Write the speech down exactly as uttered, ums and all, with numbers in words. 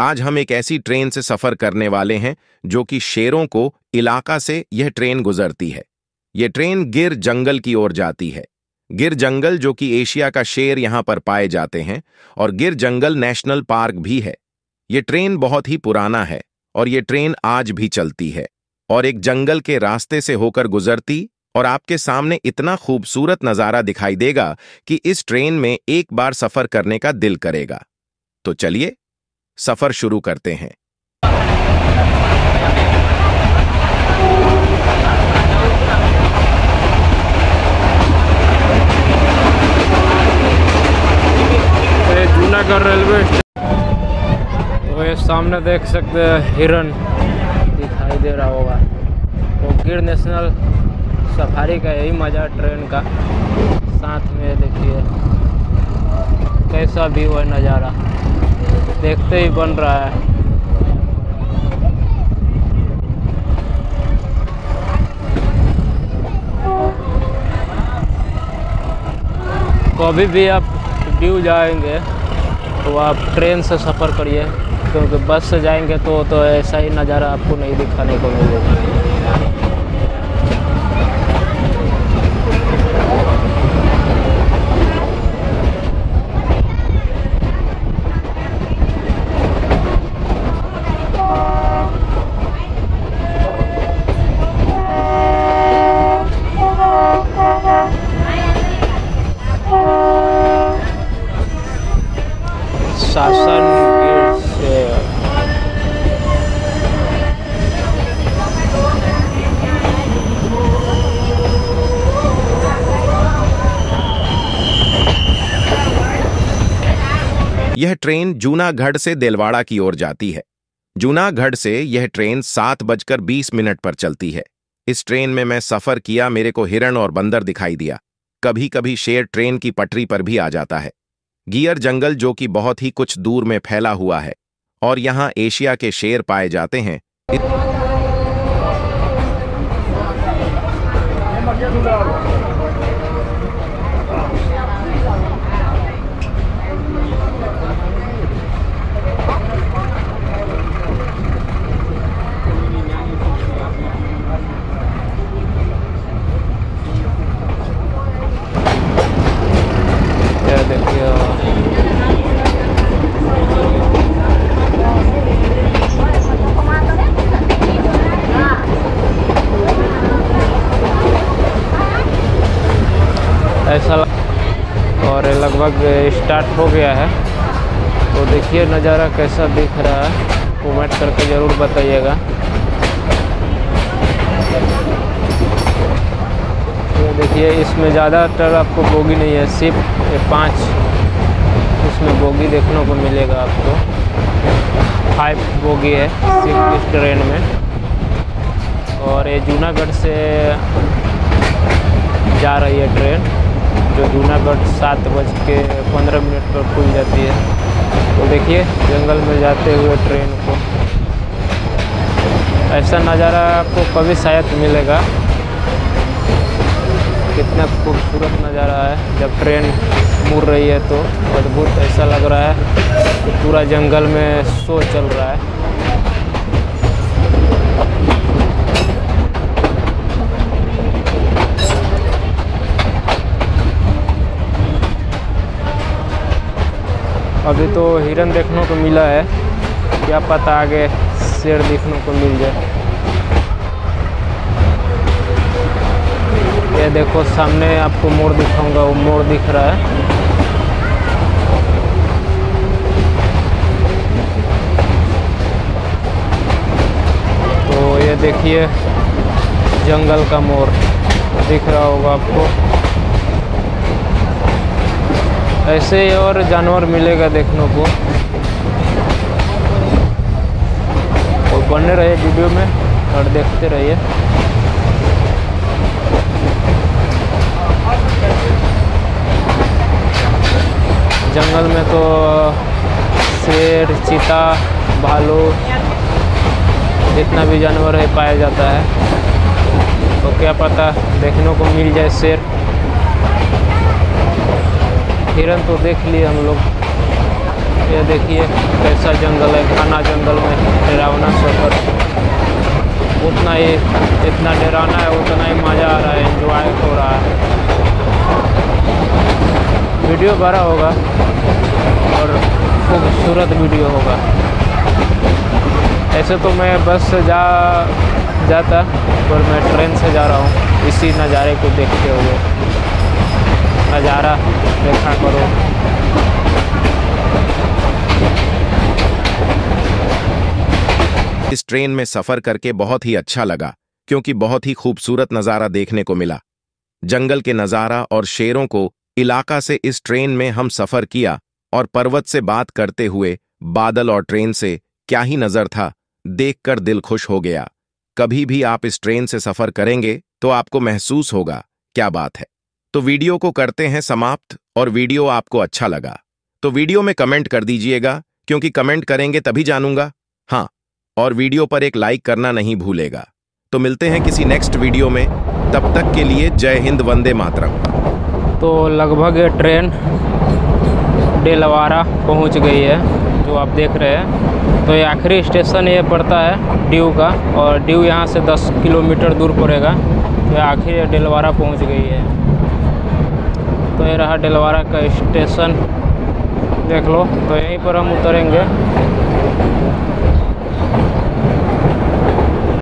आज हम एक ऐसी ट्रेन से सफर करने वाले हैं जो कि शेरों को इलाका से यह ट्रेन गुजरती है। यह ट्रेन गिर जंगल की ओर जाती है। गिर जंगल जो कि एशिया का शेर यहाँ पर पाए जाते हैं और गिर जंगल नेशनल पार्क भी है। यह ट्रेन बहुत ही पुराना है और यह ट्रेन आज भी चलती है और एक जंगल के रास्ते से होकर गुजरती और आपके सामने इतना खूबसूरत नज़ारा दिखाई देगा कि इस ट्रेन में एक बार सफ़र करने का दिल करेगा। तो चलिए सफर शुरू करते हैं। जूनागढ़ रेलवे तो ये सामने देख सकते हैं, हिरन दिखाई दे रहा होगा। तो गिर नेशनल सफारी का यही मज़ा ट्रेन का। साथ में देखिए कैसा व्यू है, नज़ारा देखते ही बन रहा है। कभी भी आप दीव जाएंगे तो आप ट्रेन से सफ़र करिए, क्योंकि बस से जाएंगे तो तो ऐसा ही नज़ारा आपको नहीं दिखाने को मिलेगा। शासन से यह ट्रेन जूनागढ़ से देलवाड़ा की ओर जाती है। जूनागढ़ से यह ट्रेन सात बजकर बीस मिनट पर चलती है। इस ट्रेन में मैं सफर किया, मेरे को हिरण और बंदर दिखाई दिया। कभी कभी शेर ट्रेन की पटरी पर भी आ जाता है। गिर जंगल जो कि बहुत ही कुछ दूर में फैला हुआ है और यहाँ एशिया के शेर पाए जाते हैं। ऐसा और लगभग स्टार्ट हो गया है। तो देखिए नज़ारा कैसा दिख रहा है, कमेंट करके ज़रूर बताइएगा। तो देखिए इसमें ज़्यादातर आपको बोगी नहीं है, सिर्फ पाँच इसमें बोगी देखने को मिलेगा आपको। फाइव बोगी है सिर्फ इस ट्रेन में। और ये जूनागढ़ से जा रही है ट्रेन, जो जूनागढ़ सात बज के पंद्रह मिनट पर खुल जाती है। तो देखिए जंगल में जाते हुए ट्रेन को, ऐसा नज़ारा आपको कभी शायद मिलेगा। कितना खूबसूरत नज़ारा है, जब ट्रेन मुड़ रही है तो अद्भुत ऐसा लग रहा है कि पूरा जंगल में शो चल रहा है। अभी तो हिरन देखने को मिला है, क्या पता आगे शेर देखने को मिल जाए। ये देखो सामने आपको मोर दिखाऊंगा, वो मोर दिख रहा है। तो ये देखिए जंगल का मोर दिख रहा होगा आपको। ऐसे और जानवर मिलेगा देखने को। और बने रहिए वीडियो में और देखते रहिए। जंगल में तो शेर, चीता, भालू जितना भी जानवर है पाया जाता है। तो क्या पता देखने को मिल जाए शेर। हिरन तो देख लिए हम लोग। ये देखिए कैसा जंगल है, घना वीडियो बड़ा होगा और खूबसूरत वीडियो होगा। ऐसे तो मैं बस से जा जाता पर मैं ट्रेन से जा रहा हूँ, इसी नज़ारे को देखते हुए। नज़ारा देखा करो, इस ट्रेन में सफ़र करके बहुत ही अच्छा लगा क्योंकि बहुत ही खूबसूरत नज़ारा देखने को मिला। जंगल के नज़ारा और शेरों को इलाका से इस ट्रेन में हम सफ़र किया और पर्वत से बात करते हुए बादल और ट्रेन से क्या ही नज़र था, देखकर दिल खुश हो गया। कभी भी आप इस ट्रेन से सफ़र करेंगे तो आपको महसूस होगा क्या बात है। तो वीडियो को करते हैं समाप्त, और वीडियो आपको अच्छा लगा तो वीडियो में कमेंट कर दीजिएगा क्योंकि कमेंट करेंगे तभी जानूंगा। हाँ, और वीडियो पर एक लाइक करना नहीं भूलेगा। तो मिलते हैं किसी नेक्स्ट वीडियो में, तब तक के लिए जय हिंद, वंदे मातरम। तो लगभग ट्रेन देलवाड़ा पहुंच गई है जो आप देख रहे हैं। तो ये आखिरी स्टेशन ये पड़ता है दीव का, और दीव यहाँ से दस किलोमीटर दूर पड़ेगा। तो आखिर देलवाड़ा पहुंच गई है। तो ये रहा देलवाड़ा का स्टेशन, देख लो। तो यहीं पर हम उतरेंगे।